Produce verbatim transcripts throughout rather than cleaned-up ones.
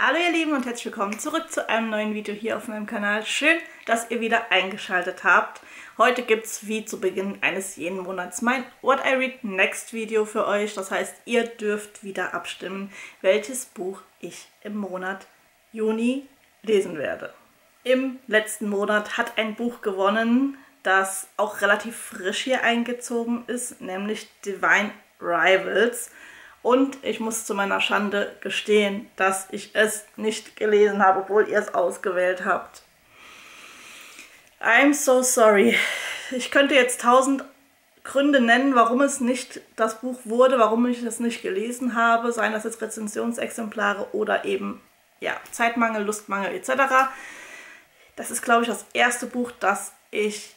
Hallo ihr Lieben und herzlich willkommen zurück zu einem neuen Video hier auf meinem Kanal. Schön, dass ihr wieder eingeschaltet habt. Heute gibt es wie zu Beginn eines jeden Monats mein What I Read Next Video für euch. Das heißt, ihr dürft wieder abstimmen, welches Buch ich im Monat Juni lesen werde. Im letzten Monat hat ein Buch gewonnen, das auch relativ frisch hier eingezogen ist, nämlich Divine Rivals. Und ich muss zu meiner Schande gestehen, dass ich es nicht gelesen habe, obwohl ihr es ausgewählt habt. I'm so sorry. Ich könnte jetzt tausend Gründe nennen, warum es nicht das Buch wurde, warum ich es nicht gelesen habe. Seien das jetzt Rezensionsexemplare oder eben ja, Zeitmangel, Lustmangel et cetera. Das ist, glaube ich, das erste Buch, das ich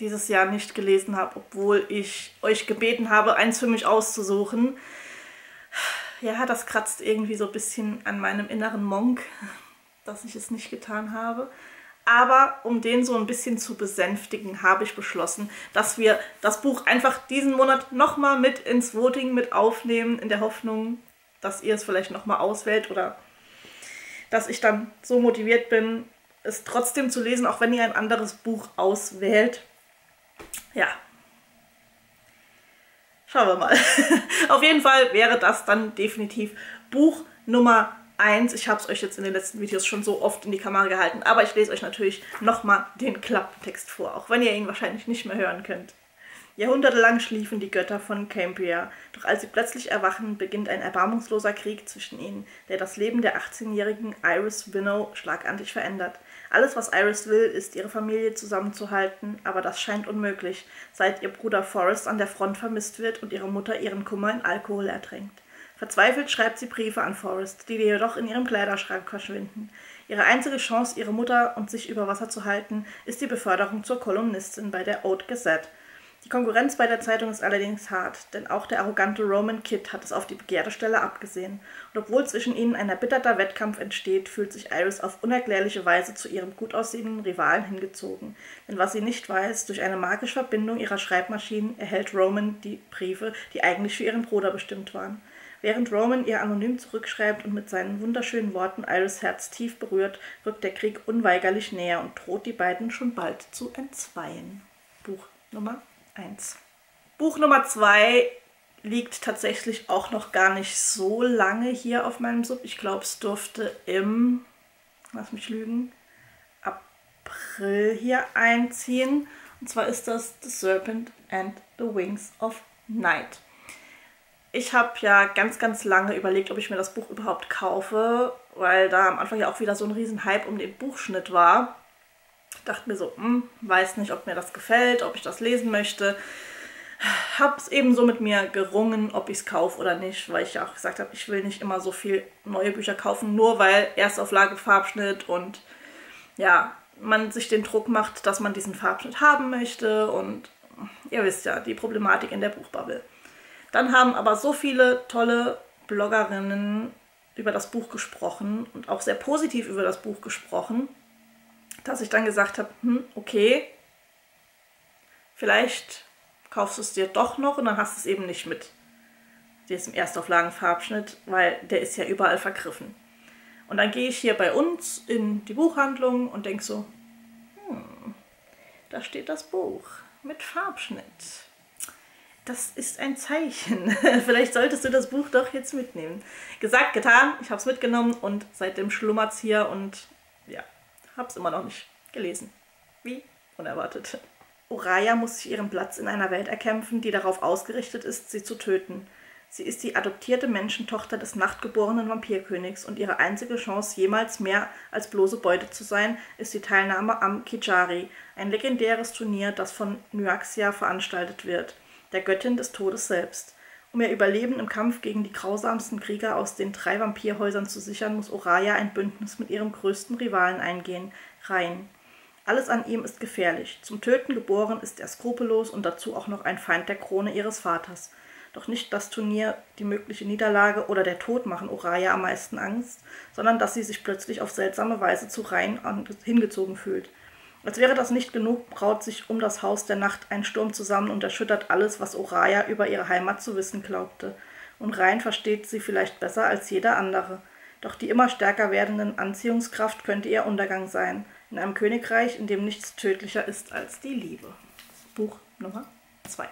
dieses Jahr nicht gelesen habe, obwohl ich euch gebeten habe, eins für mich auszusuchen. Ja, das kratzt irgendwie so ein bisschen an meinem inneren Monk, dass ich es nicht getan habe. Aber um den so ein bisschen zu besänftigen, habe ich beschlossen, dass wir das Buch einfach diesen Monat nochmal mit ins Voting mit aufnehmen, in der Hoffnung, dass ihr es vielleicht nochmal auswählt oder dass ich dann so motiviert bin, es trotzdem zu lesen, auch wenn ihr ein anderes Buch auswählt. Ja. Schauen wir mal. Auf jeden Fall wäre das dann definitiv Buch Nummer eins. Ich habe es euch jetzt in den letzten Videos schon so oft in die Kamera gehalten, aber ich lese euch natürlich nochmal den Klapptext vor, auch wenn ihr ihn wahrscheinlich nicht mehr hören könnt. Jahrhundertelang schliefen die Götter von Cambria, doch als sie plötzlich erwachen, beginnt ein erbarmungsloser Krieg zwischen ihnen, der das Leben der achtzehnjährigen Iris Winnow schlagartig verändert. Alles, was Iris will, ist, ihre Familie zusammenzuhalten, aber das scheint unmöglich, seit ihr Bruder Forrest an der Front vermisst wird und ihre Mutter ihren Kummer in Alkohol ertränkt. Verzweifelt schreibt sie Briefe an Forrest, die jedoch in ihrem Kleiderschrank verschwinden. Ihre einzige Chance, ihre Mutter und sich über Wasser zu halten, ist die Beförderung zur Kolumnistin bei der Oat Gazette. Die Konkurrenz bei der Zeitung ist allerdings hart, denn auch der arrogante Roman Kidd hat es auf die begehrte Stelle abgesehen. Und obwohl zwischen ihnen ein erbitterter Wettkampf entsteht, fühlt sich Iris auf unerklärliche Weise zu ihrem gut aussehenden Rivalen hingezogen. Denn was sie nicht weiß, durch eine magische Verbindung ihrer Schreibmaschinen erhält Roman die Briefe, die eigentlich für ihren Bruder bestimmt waren. Während Roman ihr anonym zurückschreibt und mit seinen wunderschönen Worten Iris' Herz tief berührt, rückt der Krieg unweigerlich näher und droht die beiden schon bald zu entzweien. Buch Nummer eins. Buch Nummer zwei liegt tatsächlich auch noch gar nicht so lange hier auf meinem Sub. Ich glaube, es durfte im, lass mich lügen, April hier einziehen. Und zwar ist das The Serpent and the Wings of Night. Ich habe ja ganz, ganz lange überlegt, ob ich mir das Buch überhaupt kaufe, weil da am Anfang ja auch wieder so ein riesen Hype um den Buchschnitt war. Ich dachte mir so, hm, weiß nicht, ob mir das gefällt, ob ich das lesen möchte. Hab's eben so mit mir gerungen, ob ich es kaufe oder nicht, weil ich ja auch gesagt habe, ich will nicht immer so viel neue Bücher kaufen, nur weil Erstauflage, Farbschnitt und ja, man sich den Druck macht, dass man diesen Farbschnitt haben möchte und ihr wisst ja, die Problematik in der Buchbubble. Dann haben aber so viele tolle Bloggerinnen über das Buch gesprochen und auch sehr positiv über das Buch gesprochen, dass ich dann gesagt habe, hm, okay, vielleicht kaufst du es dir doch noch und dann hast du es eben nicht mit diesem Erstauflagenfarbschnitt, weil der ist ja überall vergriffen. Und dann gehe ich hier bei uns in die Buchhandlung und denke so, hm, da steht das Buch mit Farbschnitt. Das ist ein Zeichen. Vielleicht solltest du das Buch doch jetzt mitnehmen. Gesagt, getan, ich habe es mitgenommen und seitdem schlummert es hier und ja. Hab's immer noch nicht gelesen. Wie unerwartet. Uraya muss sich ihren Platz in einer Welt erkämpfen, die darauf ausgerichtet ist, sie zu töten. Sie ist die adoptierte Menschentochter des nachtgeborenen Vampirkönigs und ihre einzige Chance, jemals mehr als bloße Beute zu sein, ist die Teilnahme am Kijari, ein legendäres Turnier, das von Nyaxia veranstaltet wird, der Göttin des Todes selbst. Um ihr Überleben im Kampf gegen die grausamsten Krieger aus den drei Vampirhäusern zu sichern, muss Uraya ein Bündnis mit ihrem größten Rivalen eingehen, Rain. Alles an ihm ist gefährlich. Zum Töten geboren ist er skrupellos und dazu auch noch ein Feind der Krone ihres Vaters. Doch nicht das Turnier, die mögliche Niederlage oder der Tod machen Uraya am meisten Angst, sondern dass sie sich plötzlich auf seltsame Weise zu Rain hingezogen fühlt. Als wäre das nicht genug, braut sich um das Haus der Nacht ein Sturm zusammen und erschüttert alles, was Uraya über ihre Heimat zu wissen glaubte. Und Rain versteht sie vielleicht besser als jeder andere. Doch die immer stärker werdenden Anziehungskraft könnte ihr Untergang sein, in einem Königreich, in dem nichts tödlicher ist als die Liebe. Buch Nummer zwei.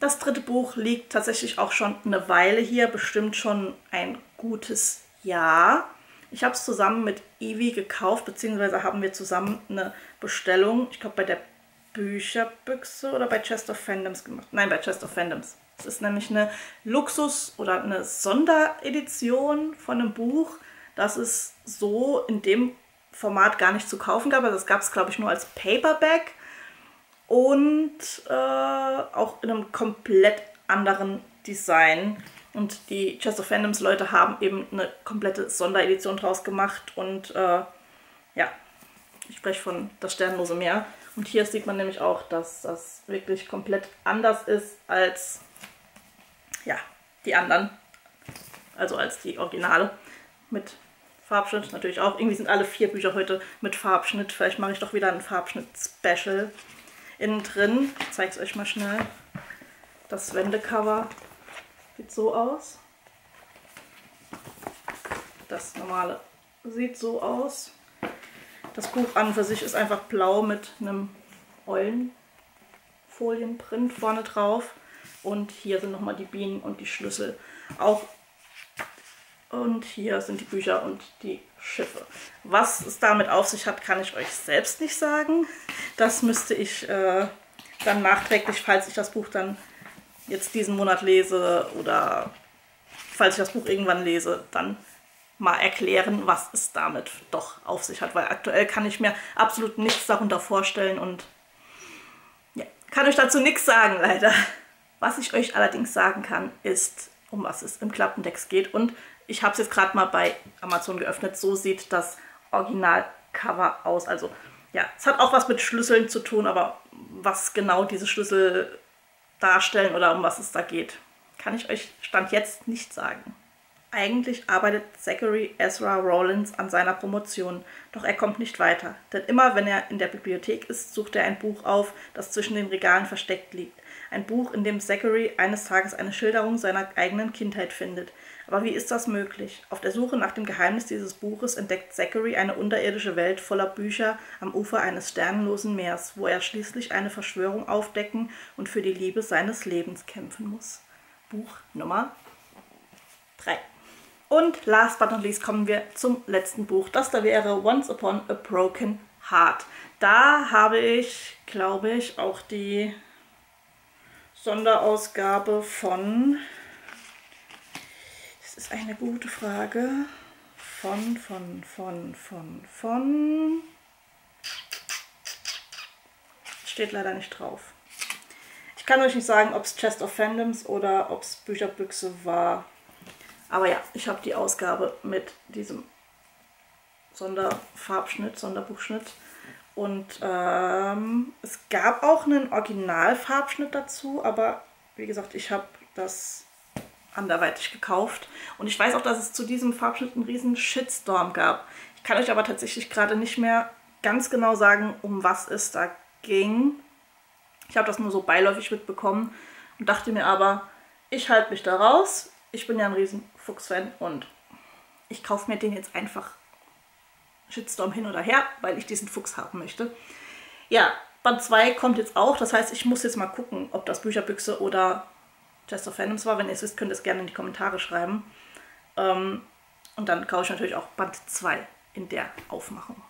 Das dritte Buch liegt tatsächlich auch schon eine Weile hier, bestimmt schon ein gutes Jahr. Ich habe es zusammen mit Ivi gekauft, beziehungsweise haben wir zusammen eine Bestellung, ich glaube bei der Bücherbüchse oder bei Chest of Fandoms gemacht. Nein, bei Chest of Fandoms. Es ist nämlich eine Luxus- oder eine Sonderedition von einem Buch, das es so in dem Format gar nicht zu kaufen gab. Also das gab es, glaube ich, nur als Paperback und äh, auch in einem komplett anderen Design. Und die Chest of Fandoms Leute haben eben eine komplette Sonderedition draus gemacht und äh, ja, ich spreche von Das Sternenlose Meer. Und hier sieht man nämlich auch, dass das wirklich komplett anders ist als ja, die anderen, also als die Originale mit Farbschnitt natürlich auch. Irgendwie sind alle vier Bücher heute mit Farbschnitt, vielleicht mache ich doch wieder ein Farbschnitt-Special innen drin. Ich zeige es euch mal schnell. Das Wendecover sieht so aus. Das normale sieht so aus. Das Buch an und für sich ist einfach blau mit einem Eulenfolienprint vorne drauf. Und hier sind nochmal die Bienen und die Schlüssel auch. Und hier sind die Bücher und die Schiffe. Was es damit auf sich hat, kann ich euch selbst nicht sagen. Das müsste ich äh, dann nachträglich, falls ich das Buch dann jetzt diesen Monat lese oder falls ich das Buch irgendwann lese, dann mal erklären, was es damit doch auf sich hat, weil aktuell kann ich mir absolut nichts darunter vorstellen und ja, kann euch dazu nichts sagen, leider. Was ich euch allerdings sagen kann, ist, um was es im Klappentext geht, und ich habe es jetzt gerade mal bei Amazon geöffnet, so sieht das Originalcover aus. Also ja, es hat auch was mit Schlüsseln zu tun, aber was genau diese Schlüssel darstellen oder um was es da geht, kann ich euch Stand jetzt nicht sagen. Eigentlich arbeitet Zachary Ezra Rowlands an seiner Promotion, doch er kommt nicht weiter. Denn immer wenn er in der Bibliothek ist, sucht er ein Buch auf, das zwischen den Regalen versteckt liegt. Ein Buch, in dem Zachary eines Tages eine Schilderung seiner eigenen Kindheit findet. Aber wie ist das möglich? Auf der Suche nach dem Geheimnis dieses Buches entdeckt Zachary eine unterirdische Welt voller Bücher am Ufer eines sternenlosen Meers, wo er schließlich eine Verschwörung aufdecken und für die Liebe seines Lebens kämpfen muss. Buch Nummer drei. Und last but not least kommen wir zum letzten Buch. Das da wäre Once Upon a Broken Heart. Da habe ich, glaube ich, auch die Sonderausgabe von, das ist eine gute Frage, von, von, von, von, von, steht leider nicht drauf. Ich kann euch nicht sagen, ob es Chest of Fandoms oder ob es Bücherbüchse war. Aber ja, ich habe die Ausgabe mit diesem Sonderfarbschnitt, Sonderbuchschnitt. Und ähm, es gab auch einen Originalfarbschnitt dazu, aber wie gesagt, ich habe das anderweitig gekauft. Und ich weiß auch, dass es zu diesem Farbschnitt einen riesen Shitstorm gab. Ich kann euch aber tatsächlich gerade nicht mehr ganz genau sagen, um was es da ging. Ich habe das nur so beiläufig mitbekommen und dachte mir aber, ich halte mich da raus. Ich bin ja ein riesen Fuchs-Fan und ich kaufe mir den jetzt einfach Shitstorm hin oder her, weil ich diesen Fuchs haben möchte. Ja, Band zwei kommt jetzt auch, das heißt, ich muss jetzt mal gucken, ob das Bücherbüchse oder Chest of Fandoms war. Wenn ihr es wisst, könnt ihr es gerne in die Kommentare schreiben. Ähm, und dann kaufe ich natürlich auch Band zwei in der Aufmachung.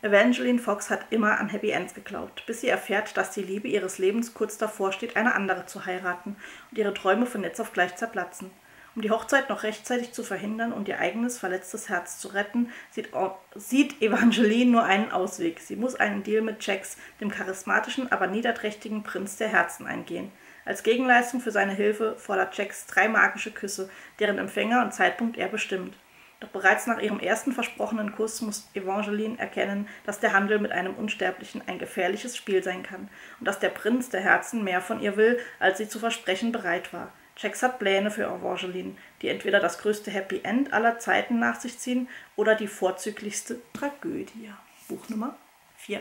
Evangeline Fox hat immer an Happy Ends geglaubt, bis sie erfährt, dass die Liebe ihres Lebens kurz davor steht, eine andere zu heiraten und ihre Träume von jetzt auf gleich zerplatzen. Um die Hochzeit noch rechtzeitig zu verhindern und ihr eigenes verletztes Herz zu retten, sieht, sieht Evangeline nur einen Ausweg. Sie muss einen Deal mit Jax, dem charismatischen, aber niederträchtigen Prinz der Herzen, eingehen. Als Gegenleistung für seine Hilfe fordert Jax drei magische Küsse, deren Empfänger und Zeitpunkt er bestimmt. Doch bereits nach ihrem ersten versprochenen Kuss muss Evangeline erkennen, dass der Handel mit einem Unsterblichen ein gefährliches Spiel sein kann und dass der Prinz der Herzen mehr von ihr will, als sie zu versprechen bereit war. Jax hat Pläne für Evangeline, die entweder das größte Happy End aller Zeiten nach sich ziehen oder die vorzüglichste Tragödie. Buch Nummer vier.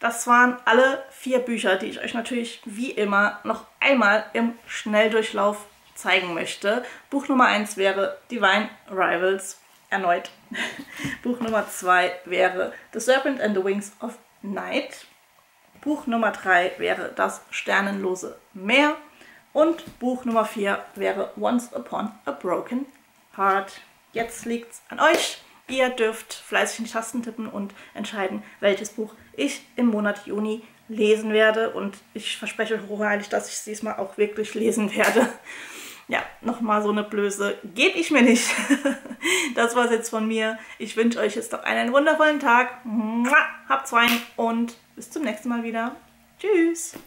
Das waren alle vier Bücher, die ich euch natürlich wie immer noch einmal im Schnelldurchlauf zeigen möchte. Buch Nummer eins wäre Divine Rivals, erneut. Buch Nummer zwei wäre The Serpent and the Wings of Night. Buch Nummer drei wäre Das Sternenlose Meer. Und Buch Nummer vier wäre Once Upon a Broken Heart. Jetzt liegt's an euch. Ihr dürft fleißig in die Tasten tippen und entscheiden, welches Buch ich im Monat Juni lesen werde. Und ich verspreche euch hochheilig, dass ich es diesmal auch wirklich lesen werde. Ja, nochmal so eine Blöße gebe ich mir nicht. Das war's jetzt von mir. Ich wünsche euch jetzt noch einen wundervollen Tag. Habt's rein und bis zum nächsten Mal wieder. Tschüss!